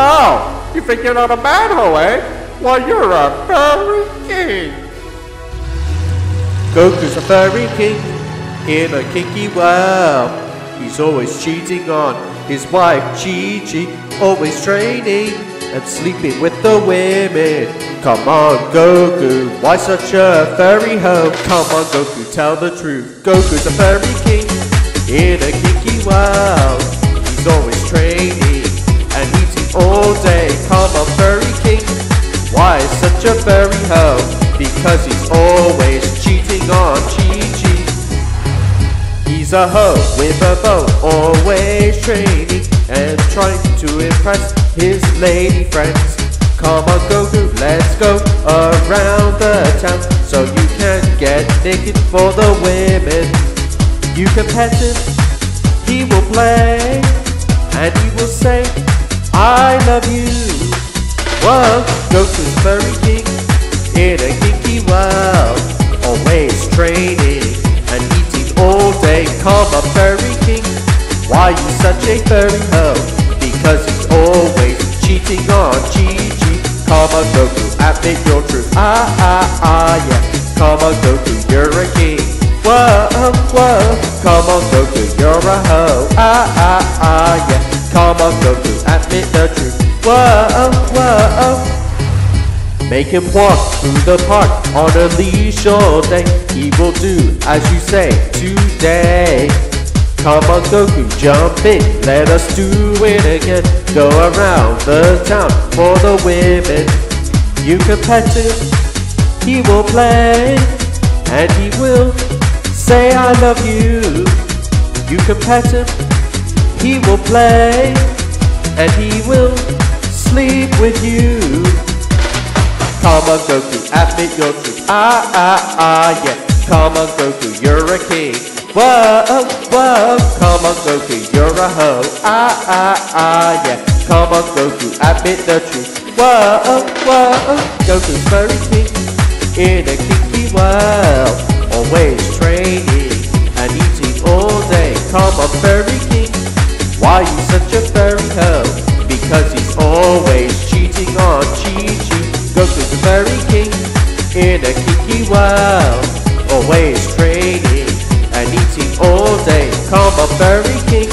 hole! You think you're not a manhole, eh? Well, you're a furry king! Goku's a furry king in a kinky world. He's always cheating on his wife, Chi-Chi, always training and sleeping with the women. Come on, Goku, why such a furry hoe? Come on, Goku, tell the truth. Goku's a furry king in a kinky world. He's always training and eating all day. Come on, furry king, why is such a furry hoe? Because he's always cheating on Chi-Chi. He's a hoe with a bow, always training and trying to impress his lady friends. Come on, Goku, let's go around the town so you can get naked for the women. You can pet him, he will play, and he will say, I love you. Whoa, Goku's furry king in a kinky world, always training and eating all day. Come on, furry king, why you such a furry hoe? Because he's always cheating on Chi-Chi. Come on, Goku, admit your truth. Yeah. Come on, Goku, you're a king. Whoa, whoa. Come on, Goku, you're a hoe. Yeah. Come on, Goku, admit the truth. Whoa, whoa. Make him walk through the park on a leash all day. He will do as you say today. Come on, Goku, jump in, let us do it again. Go around the town for the women. You can pet him, he will play, and he will say I love you. You can pet him, he will play, and he will sleep with you. Come on, Goku, admit your truth. Yeah. Come on, Goku, you're a king. Whoa, whoa, come on, Goku, you're a hoe. Yeah. Come on, Goku, admit the truth. Whoa, whoa. Goku's furry king in a kinky world, always training and eating all day. Come on, furry king, why you such a furry hoe? Because he's always cheating on Chi-Chi. Goku's a furry king in a kinky world, always training and eating all day. Come on, furry king,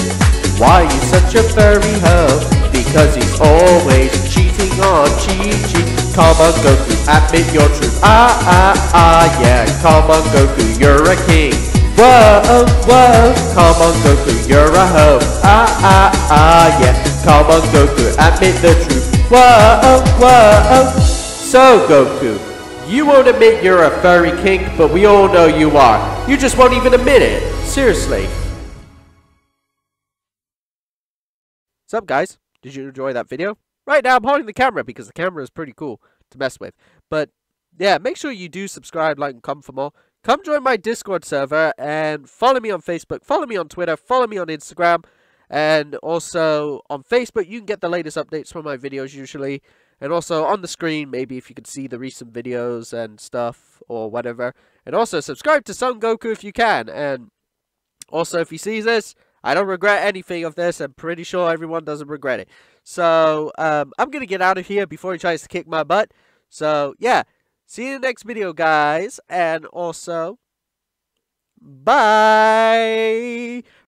why you such a furry hoe? Because he's always cheating on Chi-Chi. Come on, Goku, admit your truth. Yeah. Come on, Goku, you're a king. Whoa, whoa. Come on, Goku, you're a hoe. Yeah. Come on, Goku, admit the truth. Whoa, whoa. So, Goku, you won't admit you're a furry king, but we all know you are. You just won't even admit it. Seriously. What's up, guys? Did you enjoy that video? Right now, I'm holding the camera because the camera is pretty cool to mess with. But, yeah, make sure you do subscribe, like, and comment for more. Come join my Discord server and follow me on Facebook, follow me on Twitter, follow me on Instagram. And also on Facebook, you can get the latest updates from my videos usually. And also on the screen, maybe if you could see the recent videos and stuff or whatever. And also subscribe to Son Goku if you can. And also if he sees this, I don't regret anything of this. I'm pretty sure everyone doesn't regret it. So I'm going to get out of here before he tries to kick my butt. So yeah, see you in the next video, guys. And also, bye.